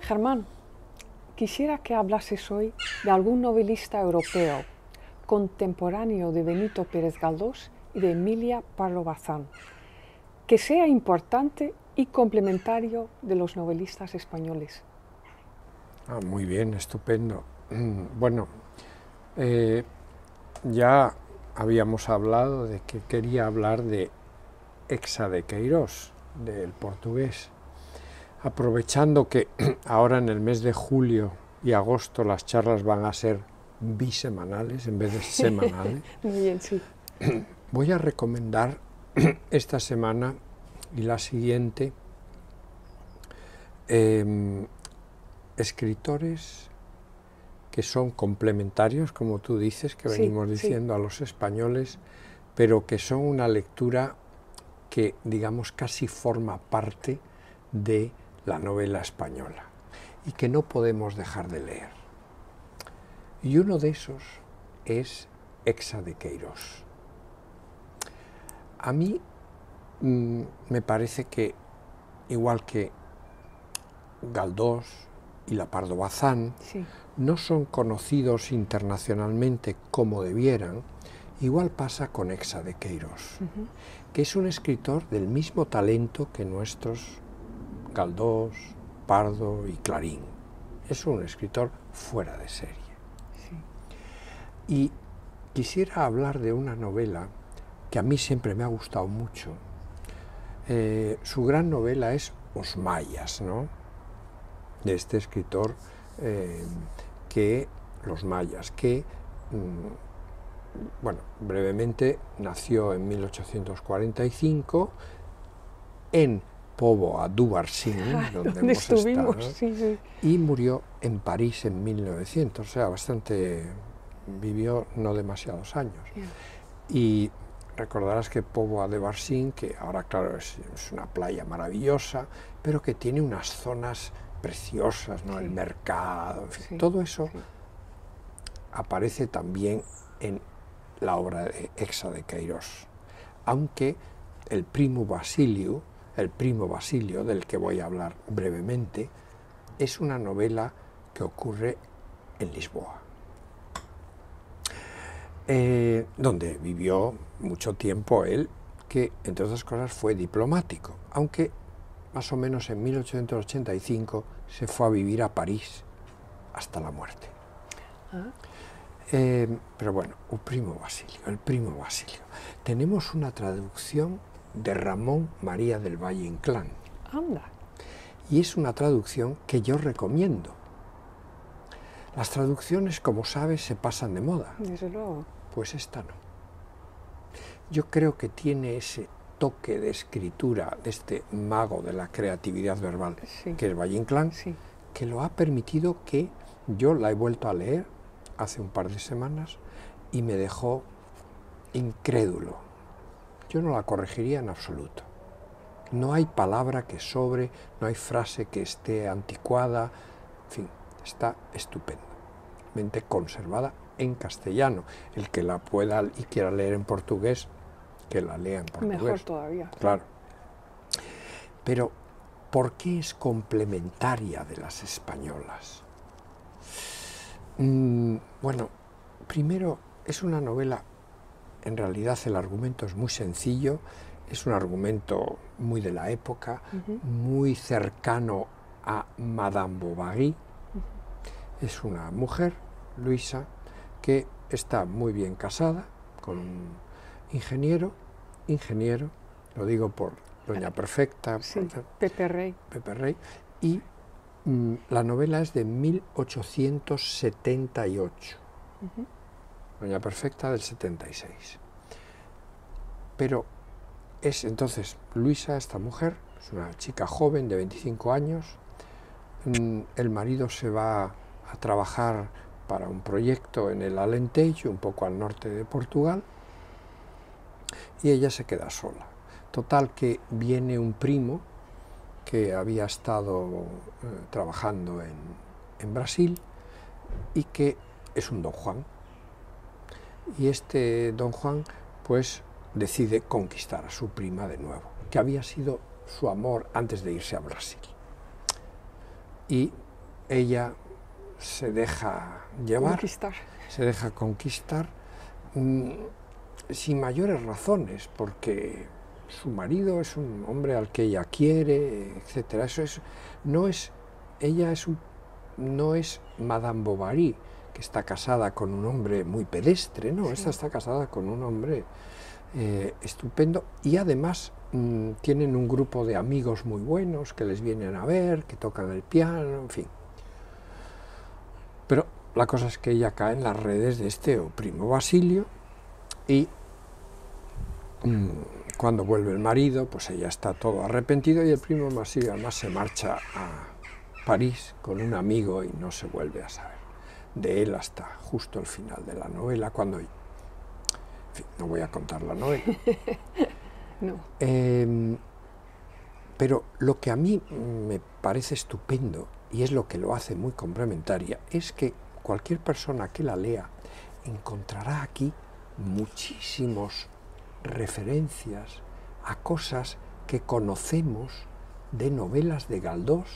Germán, quisiera que hablases hoy de algún novelista europeo, contemporáneo de Benito Pérez Galdós y de Emilia Pardo Bazán, que sea importante y complementario de los novelistas españoles. Ah, muy bien, estupendo. Bueno, ya habíamos hablado de que quería hablar de Eça de Queiroz, del portugués. Aprovechando que ahora en el mes de julio y agosto las charlas van a ser bisemanales en vez de semanales, muy bien, sí. Voy a recomendar esta semana y la siguiente escritores que son complementarios, como tú dices, que sí, venimos diciendo sí, a los españoles, pero que son una lectura que, digamos, casi forma parte de la novela española y que no podemos dejar de leer. Y uno de esos es Eça de Queiroz. A mí me parece que, igual que Galdós y la Pardo Bazán, sí, no son conocidos internacionalmente como debieran, igual pasa con Eça de Queiroz, que es un escritor del mismo talento que nuestros Galdós, Pardo y Clarín. Es un escritor fuera de serie. Sí. Y quisiera hablar de una novela que a mí siempre me ha gustado mucho. Su gran novela es Os Maias, ¿no?, de este escritor que, los mayas, que, bueno, brevemente nació en 1845 en Póvoa de Varzim, donde hemos estado, sí, sí, y murió en París en 1900, o sea, bastante, vivió no demasiados años. Sí. Y recordarás que Póvoa de Varzim, que ahora claro es una playa maravillosa, pero que tiene unas zonas preciosas, ¿no?, sí, el mercado, en fin, sí, todo eso sí, aparece también en la obra de Eça de Queiroz, aunque El primo Basilio, del que voy a hablar brevemente, es una novela que ocurre en Lisboa, donde vivió mucho tiempo él, que entre otras cosas fue diplomático, aunque más o menos en 1885 se fue a vivir a París hasta la muerte. Ah. Pero bueno, El primo Basilio. Tenemos una traducción de Ramón María del Valle-Inclán. Anda. Y es una traducción que yo recomiendo. Las traducciones, como sabes, se pasan de moda. Desde luego. Pues esta no. Yo creo que tiene ese toque de escritura de este mago de la creatividad verbal, sí, que es Valle-Inclán, sí, que lo ha permitido que yo la he vuelto a leer hace un par de semanas y me dejó incrédulo. Yo no la corregiría en absoluto. No hay palabra que sobre, no hay frase que esté anticuada, en fin, está estupendamente conservada en castellano. El que la pueda y quiera leer en portugués, que la lea en portugués. Mejor todavía. Claro. Pero, ¿por qué es complementaria de las españolas? Bueno, primero, es una novela, en realidad el argumento es muy sencillo, es un argumento muy de la época, muy cercano a Madame Bovary. Es una mujer, Luisa, que está muy bien casada con un ingeniero, lo digo por Doña Perfecta, sí, por Pepe Rey, y la novela es de 1878. Doña Perfecta del 76. Pero es entonces Luisa, esta mujer, es una chica joven de 25 años, el marido se va a trabajar para un proyecto en el Alentejo, un poco al norte de Portugal, y ella se queda sola. Total que viene un primo que había estado trabajando en Brasil y que es un don Juan. Y este don Juan pues decide conquistar a su prima de nuevo, que había sido su amor antes de irse a Brasil. y ella se deja llevar, se deja conquistar sin mayores razones, porque su marido es un hombre al que ella quiere, etcétera. Eso es, no es Madame Bovary, que está casada con un hombre muy pedestre, no, sí. Esta está casada con un hombre estupendo, y además tienen un grupo de amigos muy buenos que les vienen a ver, que tocan el piano, en fin. Pero la cosa es que ella cae en las redes de este o primo Basilio, y cuando vuelve el marido, pues ella está todo arrepentido, y el primo Basilio además se marcha a París con un amigo y no se vuelve a saber de él hasta justo el final de la novela, cuando... En fin, no voy a contar la novela. No. Pero lo que a mí me parece estupendo, y es lo que lo hace muy complementaria, es que cualquier persona que la lea encontrará aquí muchísimas referencias a cosas que conocemos de novelas de Galdós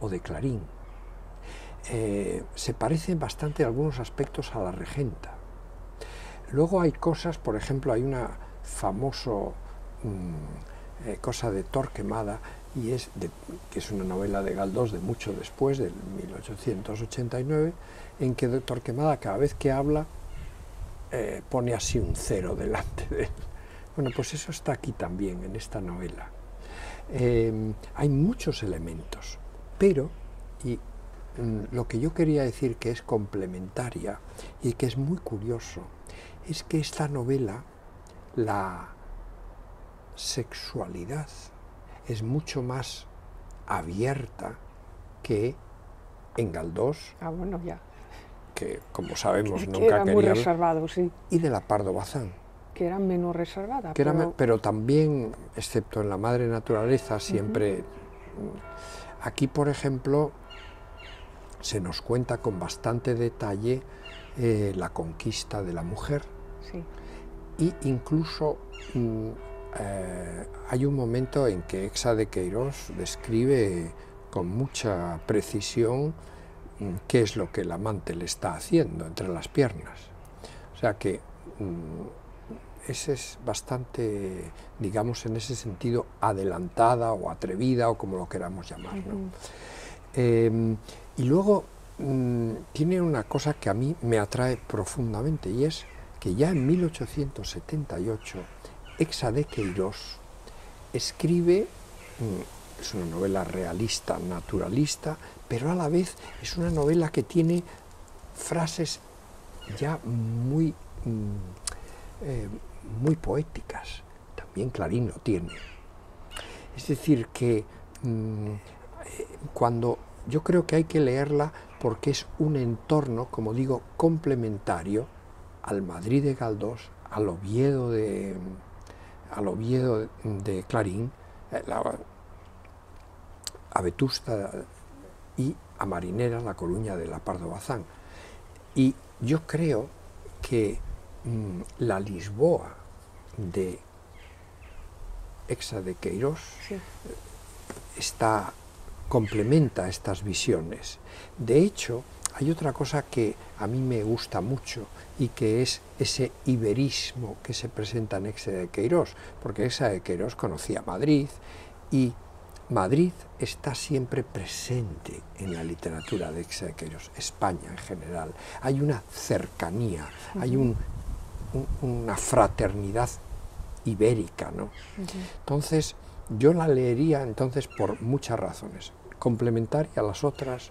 o de Clarín. Se parecen bastante en algunos aspectos a La Regenta. Luego hay cosas, por ejemplo, hay una famoso cosa de Torquemada, y es que es una novela de Galdós de mucho después, del 1889, en que de Torquemada cada vez que habla pone así un cero delante de él. Bueno, pues eso está aquí también, en esta novela. Hay muchos elementos, pero lo que yo quería decir que es complementaria y que es muy curioso es que esta novela, la sexualidad es mucho más abierta que en Galdós, que como sabemos nunca querían... Que era muy reservado, sí. Y de la Pardo Bazán. Que era menos reservada. Que pero también, excepto en La Madre Naturaleza, siempre... Aquí, por ejemplo, se nos cuenta con bastante detalle la conquista de la mujer. Sí. Y incluso hay un momento en que Eça de Queiroz describe con mucha precisión qué es lo que el amante le está haciendo entre las piernas. O sea que ese es bastante, digamos, en ese sentido adelantada o atrevida o como lo queramos llamar, ¿no? Y luego tiene una cosa que a mí me atrae profundamente, y es que ya en 1878 Eça de Queiroz escribe, es una novela realista, naturalista, pero a la vez es una novela que tiene frases ya muy, muy poéticas. También Clarín lo tiene. Es decir, que cuando yo creo que hay que leerla porque es un entorno, como digo, complementario al Madrid de Galdós, al Oviedo de Clarín, a Vetusta y a Marinera, La Coruña de la Pardo Bazán. Y yo creo que la Lisboa de Eça de Queiroz, sí, complementa estas visiones. De hecho, hay otra cosa que a mí me gusta mucho y que es ese iberismo que se presenta en Eça de Queiroz, porque Eça de Queiroz conocía Madrid, y Madrid está siempre presente en la literatura de Eça de Queiroz, España en general. Hay una cercanía, hay una fraternidad ibérica, ¿no? Entonces, yo la leería entonces por muchas razones. Complementaria a las otras,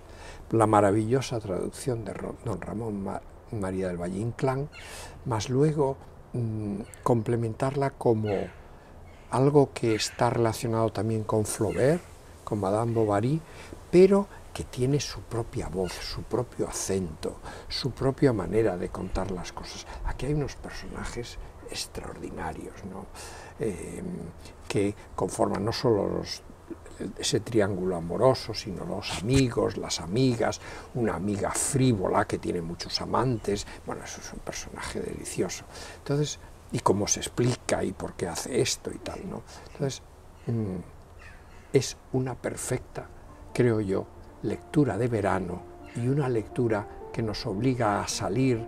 la maravillosa traducción de don Ramón María del Valle-Inclán, más luego complementarla como algo que está relacionado también con Flaubert, con Madame Bovary, pero que tiene su propia voz, su propio acento, su propia manera de contar las cosas. Aquí hay unos personajes extraordinarios, ¿no? Que conforman no solo ese triángulo amoroso, sino los amigos, las amigas, una amiga frívola que tiene muchos amantes. Bueno, eso es un personaje delicioso. Entonces, y cómo se explica y por qué hace esto y tal, ¿no? Entonces, es una perfecta, creo yo, lectura de verano y una lectura que nos obliga a salir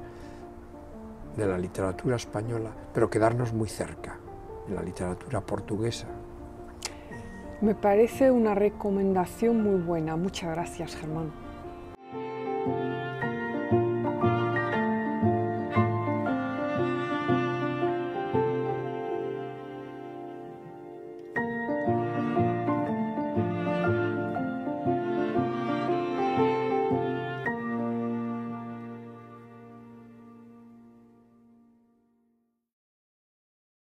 de la literatura española, pero quedarnos muy cerca de la literatura portuguesa. Me parece una recomendación muy buena. Muchas gracias, Germán.